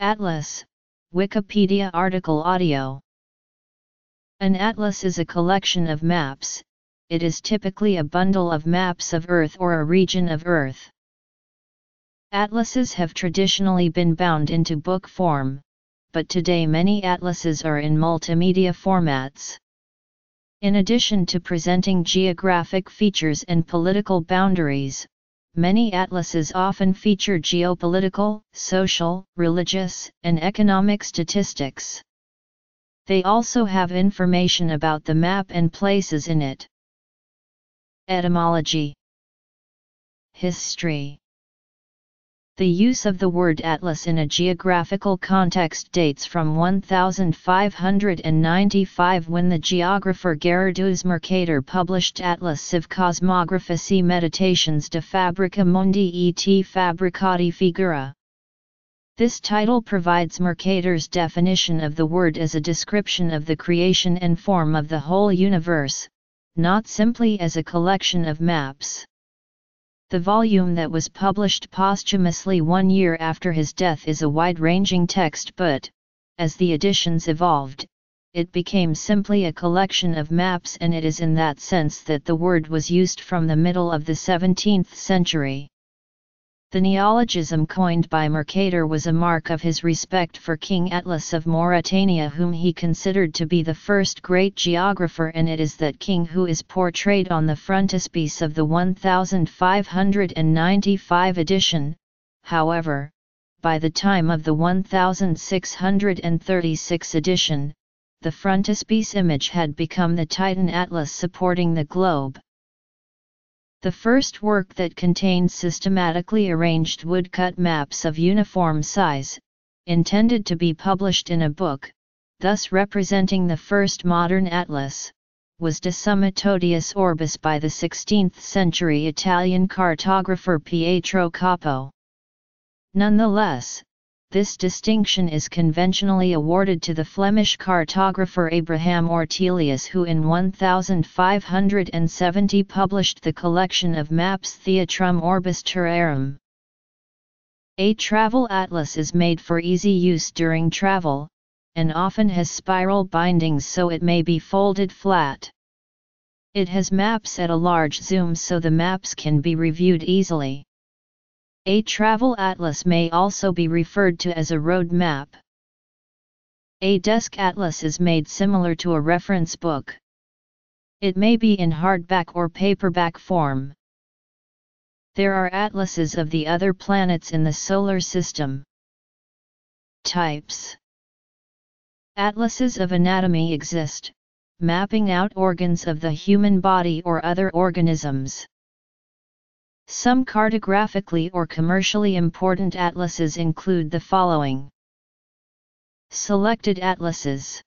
Atlas, Wikipedia article audio. An atlas is a collection of maps. It is typically a bundle of maps of Earth or a region of Earth. Atlases have traditionally been bound into book form, but today many atlases are in multimedia formats. In addition to presenting geographic features and political boundaries, many atlases often feature geopolitical, social, religious, and economic statistics. They also have information about the map and places in it. Etymology. History. The use of the word atlas in a geographical context dates from 1595 when the geographer Gerardus Mercator published Atlas sive Cosmographiae Meditationes de Fabrica Mundi et Fabricati Figura. This title provides Mercator's definition of the word as a description of the creation and form of the whole universe, not simply as a collection of maps. The volume that was published posthumously 1 year after his death is a wide-ranging text but, as the editions evolved, it became simply a collection of maps, and it is in that sense that the word was used from the middle of the 17th century. The neologism coined by Mercator was a mark of his respect for King Atlas of Mauritania, whom he considered to be the first great geographer, and it is that king who is portrayed on the frontispiece of the 1595 edition. However, by the time of the 1636 edition, the frontispiece image had become the Titan Atlas supporting the globe. The first work that contained systematically arranged woodcut maps of uniform size, intended to be published in a book, thus representing the first modern atlas, was De Summa Totius Orbis by the 16th century Italian cartographer Pietro Capo. Nonetheless, this distinction is conventionally awarded to the Flemish cartographer Abraham Ortelius, who in 1570 published the collection of maps Theatrum Orbis Terrarum. A travel atlas is made for easy use during travel, and often has spiral bindings so it may be folded flat. It has maps at a large zoom so the maps can be reviewed easily. A travel atlas may also be referred to as a road map. A desk atlas is made similar to a reference book. It may be in hardback or paperback form. There are atlases of the other planets in the solar system. Types. Atlases of anatomy exist, mapping out organs of the human body or other organisms. Some cartographically or commercially important atlases include the following. Selected atlases.